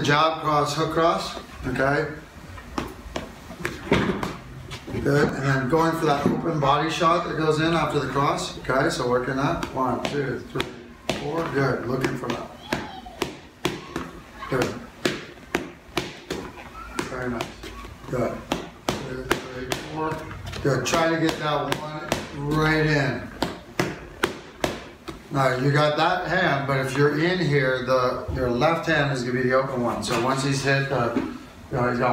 Jab cross, hook cross, okay? Good, and then going for that open body shot that goes in after the cross, okay? So working that, 1, 2, 3, 4, good, looking for that. Good. Very nice. Good. 2, 3, 4. Good, try to get that one right in. Now you got that hand, but if you're in here, your left hand is going to be the open one. So once he's hit, he's got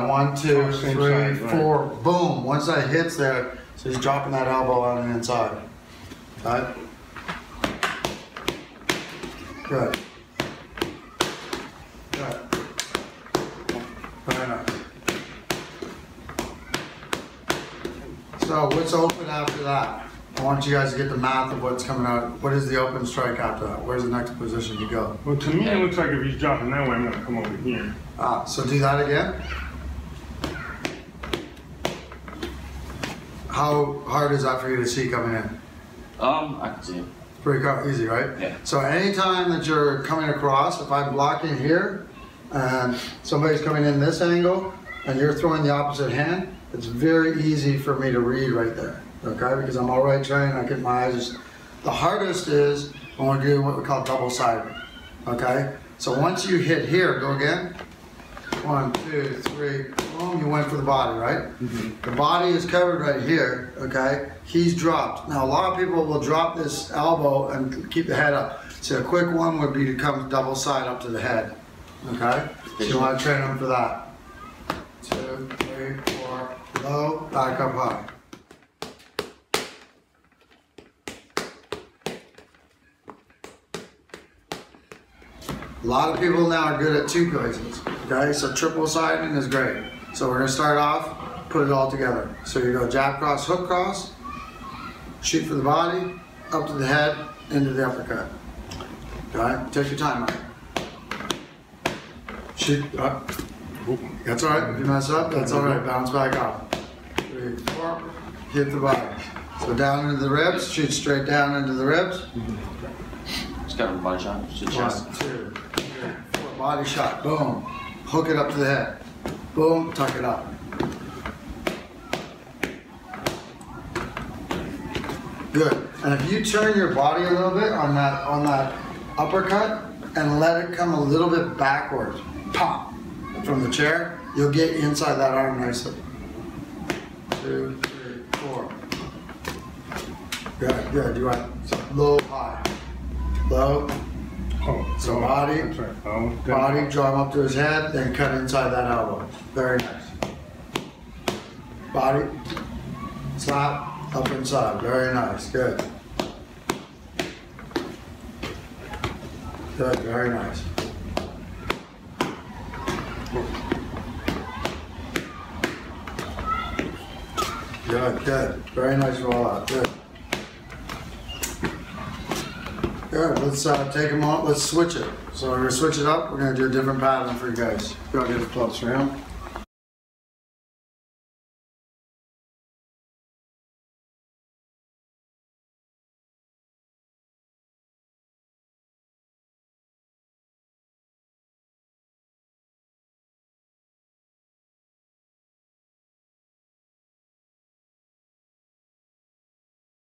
1, 2, 3, 4, boom. Once that hits there, so he's dropping that elbow on the inside. Okay? Good. Good. Very nice. So what's open after that? I want you guys to get the math of what's coming out. What is the open strike after that? Where's the next position you go? Well, to me, it looks like if he's dropping that way, I'm going to come over here. Ah, so do that again. How hard is that for you to see coming in? I can see it. It's pretty easy, right? Yeah. So anytime that you're coming across, if I'm blocking here, and somebody's coming in this angle, and you're throwing the opposite hand, it's very easy for me to read right there. Okay, because I'm all right trained, I get my eyes just... The hardest is when we're doing what we call double-sided, okay? So once you hit here, go again. 1, 2, 3, boom, you went for the body, right? Mm-hmm. The body is covered right here, okay? He's dropped. Now, a lot of people will drop this elbow and keep the head up. So a quick one would be to come double-side up to the head, okay? So you want to train them for that. 2, 3, 4, low, back up high. A lot of people now are good at two places, okay? So triple siding is great. So we're gonna start off, put it all together. So you go jab cross, hook cross, shoot for the body, up to the head, into the uppercut. Okay, take your time out. Shoot up. That's all right, if you mess up, that's all right, bounce back off. 3, 4, hit the body. So down into the ribs, shoot straight down into the ribs. Just got a body shot, shoot chest. 1, 2, 3, 4, body shot, boom. Hook it up to the head. Boom, tuck it up. Good, and if you turn your body a little bit on that uppercut and let it come a little bit backwards, pop, from the chair, you'll get inside that arm nicely. 2, 3, 4. Good, good, you right. So low, high. Low. Oh, so body, body, draw him up to his head, then cut inside that elbow. Very nice. Body, slap, up inside. Very nice. Good. Good, very nice. Good, good. Very nice roll out. Good. Good, let's take a moment, let's switch it. So we're gonna switch it up, we're gonna do a different pattern for you guys. Go get a close round.